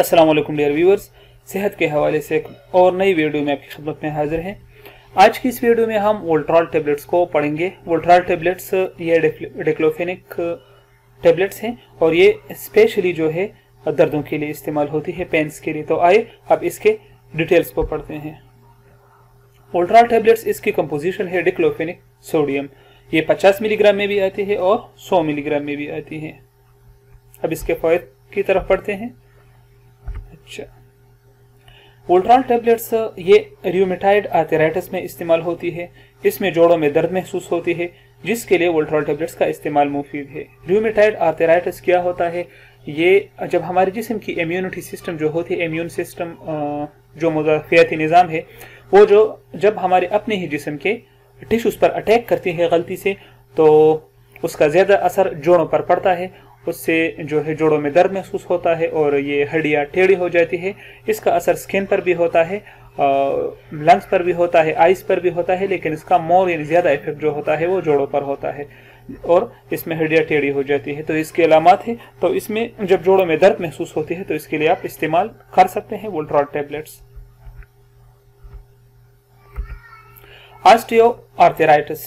अस्सलामुअलैकुम dear viewers, सेहत के हवाले से एक और नई वीडियो में आपकी खिदमत में हाजिर हैं। आज की इस वीडियो में हम वोल्ट्रॉल टेबलेट्स को पढ़ेंगे। वोल्ट्रॉल टेबलेट्स ये डिक्लोफेनिक टेबलेट्स हैं और ये स्पेशली जो है दर्दों के लिए इस्तेमाल होती है, पेन्स के लिए। तो आए अब इसके डिटेल्स को पढ़ते हैं। वोल्ट्रॉल टेबलेट्स, इसकी कंपोजिशन है डिक्लोफेनिक सोडियम। ये 50 मिलीग्राम में भी आती है और 100 मिलीग्राम में भी आती है। अब इसके फायदे की तरफ पढ़ते हैं। अच्छा, वोल्ट्रॉल टेबलेट्स ये र्यूमेटाइड आर्थराइटिस में इस्तेमाल होती है। इसमें जोड़ों में दर्द महसूस होती है, जिसके लिए वोल्ट्रॉल टेबलेट्स का इस्तेमाल मुफीद है। र्यूमेटाइड आर्थराइटिस क्या होता है? ये जब हमारे जिस्म की इम्यूनिटी सिस्टम जो होती है, इम्यून सिस्टम जो मुदाफियाती निज़ाम है, वो जो जब हमारे अपने ही जिस्म के टिश्यूज़ पर अटैक करती है गलती से, तो उसका ज़्यादा असर जोड़ों पर पड़ता है। उससे जो है जोड़ों में दर्द महसूस होता है और ये हड्डियाँ टेढ़ी हो जाती है। इसका असर स्किन पर भी होता है, लंग्स पर भी होता है, आइज़ पर भी होता है, लेकिन इसका मोर यानी ज़्यादा इफेक्ट जो होता है वो जोड़ों पर होता है और इसमें हड्डियाँ टेढ़ी हो जाती है। तो इसके अलामत है। तो इसमें जब जोड़ों में दर्द महसूस होती है तो इसके लिए आप इस्तेमाल कर सकते हैं वोल्ट्रॉल टेबलेट्स। ऑस्टियोआर्थराइटिस,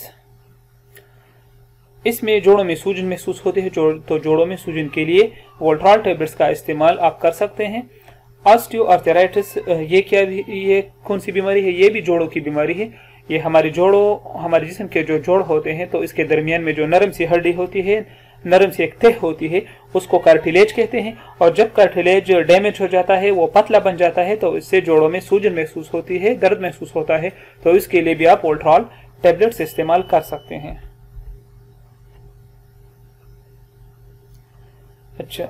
इसमें जोड़ों में सूजन महसूस होती है, तो जोड़ों में सूजन के लिए वोल्ट्रॉल टेबलेट्स का इस्तेमाल आप कर सकते हैं। ऑस्टियोआर्थराइटिस ये कौन सी बीमारी है? ये भी जोड़ों की बीमारी है। ये हमारे जिस्म के जो जोड़ होते हैं, तो इसके दरमियान में जो नरम सी हड्डी होती है, नरम सी एक तह होती है, उसको कार्टिलेज कहते हैं। और जब कार्टिलेज डैमेज हो जाता है, वो पतला बन जाता है, तो इससे जोड़ों में सूजन महसूस होती है, दर्द महसूस होता है। तो इसके लिए भी आप वोल्ट्रॉल टेबलेट्स इस्तेमाल कर सकते हैं। अच्छा,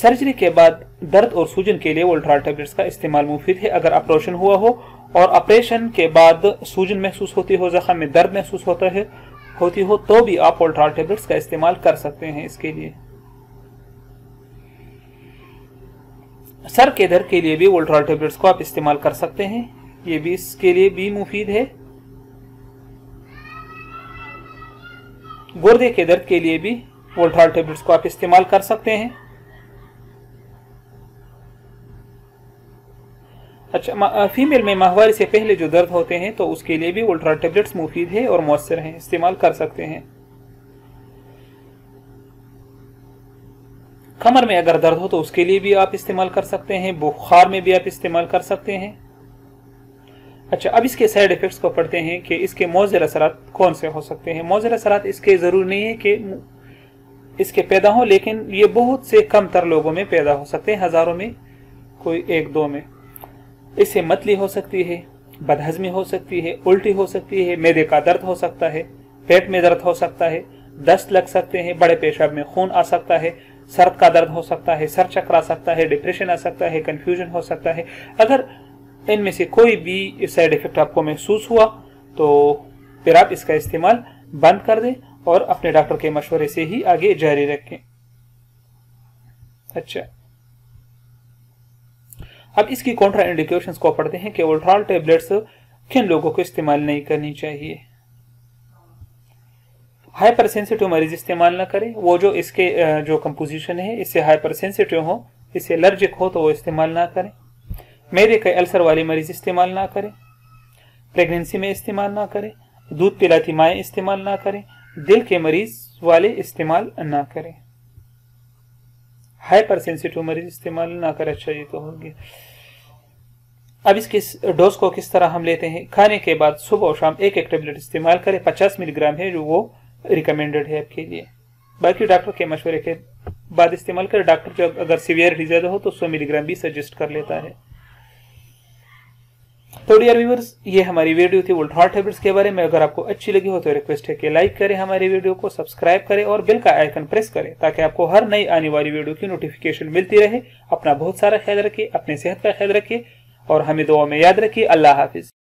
सर्जरी के बाद दर्द और सूजन के लिए वोल्ट्रॉल टेबलेट्स का इस्तेमाल मुफीद है। अगर ऑपरेशन हुआ हो और ऑपरेशन के बाद सूजन महसूस होती हो, जख्म में दर्द महसूस होती हो तो भी आप वोल्ट्रॉल टेबलेट्स का इस्तेमाल कर सकते हैं इसके लिए। सर के दर्द के लिए भी वोल्ट्रॉल टेबलेट्स को आप इस्तेमाल कर सकते हैं, ये भी इसके लिए भी मुफीद है। गुर्दे के दर्द के लिए भी वोल्ट्रॉल टेबलेट्स को आप इस्तेमाल कर सकते हैं। अच्छा, फीमेल में माहवारी से पहले जो दर्द होते हैं, तो उसके लिए भी वोल्ट्रॉल टेबलेट्स मुफीद है और मौसर हैं, इस्तेमाल कर सकते हैं। कमर में अगर दर्द हो तो उसके लिए भी आप इस्तेमाल कर सकते हैं। बुखार में भी आप इस्तेमाल कर सकते हैं। अच्छा, अब इसके साइड इफेक्ट्स को पढ़ते हैं कि इसके मौजर असरात कौन से हो सकते हैं। मौजर असरात इसके ज़रूरी नहीं है कि इसके पैदा हो, लेकिन ये बहुत से कम तर लोगों में पैदा हो सकते हैं, हज़ारों में कोई एक दो में। इससे मतली हो सकती है, बदहजमी हो सकती है, उल्टी हो सकती है, मैदे का दर्द हो सकता है, पेट में दर्द हो सकता है, दस्त लग सकते हैं, बड़े पेशाब में खून आ सकता है, सर का दर्द हो सकता है, सर चक्कर आ सकता है, डिप्रेशन आ सकता है, कन्फ्यूजन हो सकता है। अगर इनमें से कोई भी साइड इफेक्ट आपको महसूस हुआ तो फिर आप इसका इस्तेमाल बंद कर दें और अपने डॉक्टर के मशवरे से ही आगे जारी रखें। अच्छा, अब इसकी कॉन्ट्रा इंडिकेशंस को पढ़ते हैं कि वोल्ट्रॉल टेबलेट्स किन लोगों को इस्तेमाल नहीं करनी चाहिए। हाइपर सेंसिटिव मरीज इस्तेमाल ना करें, वो जो इसके जो कंपोजिशन है इससे हाइपर सेंसिटिव हो, इससे एलर्जिक हो, तो वो इस्तेमाल ना करें। मेरे के अल्सर वाले मरीज इस्तेमाल ना करें। प्रेगनेंसी में इस्तेमाल ना करें। दूध पिलाती माएँ इस्तेमाल ना करें। दिल के मरीज वाले इस्तेमाल ना करें। हाइपर सेंसिटिव मरीज इस्तेमाल ना करें। अच्छा, ये तो होगी। अब इसकी डोज को किस तरह हम लेते हैं? खाने के बाद सुबह और शाम एक टेबलेट इस्तेमाल करें। 50 मिलीग्राम है जो वो रिकमेंडेड है आपके लिए। बाकी डॉक्टर के मशवरे के बाद इस्तेमाल करें। डॉक्टर जब अगर सीवियरिटी ज़्यादा हो तो 100 मिलीग्राम भी सजेस्ट कर लेता है। तो डियर व्यूअर्स, ये हमारी वीडियो थी वोल्ट्रॉल टेबलेट्स के बारे में। अगर आपको अच्छी लगी हो तो रिक्वेस्ट है कि लाइक करें, हमारी वीडियो को सब्सक्राइब करें और बेल का आइकन प्रेस करें, ताकि आपको हर नई आने वाली वीडियो की नोटिफिकेशन मिलती रहे। अपना बहुत सारा ख्याल रखिए, अपनी सेहत का ख्याल रखिए और हमें दुआ में याद रखिए। अल्लाह हाफिज।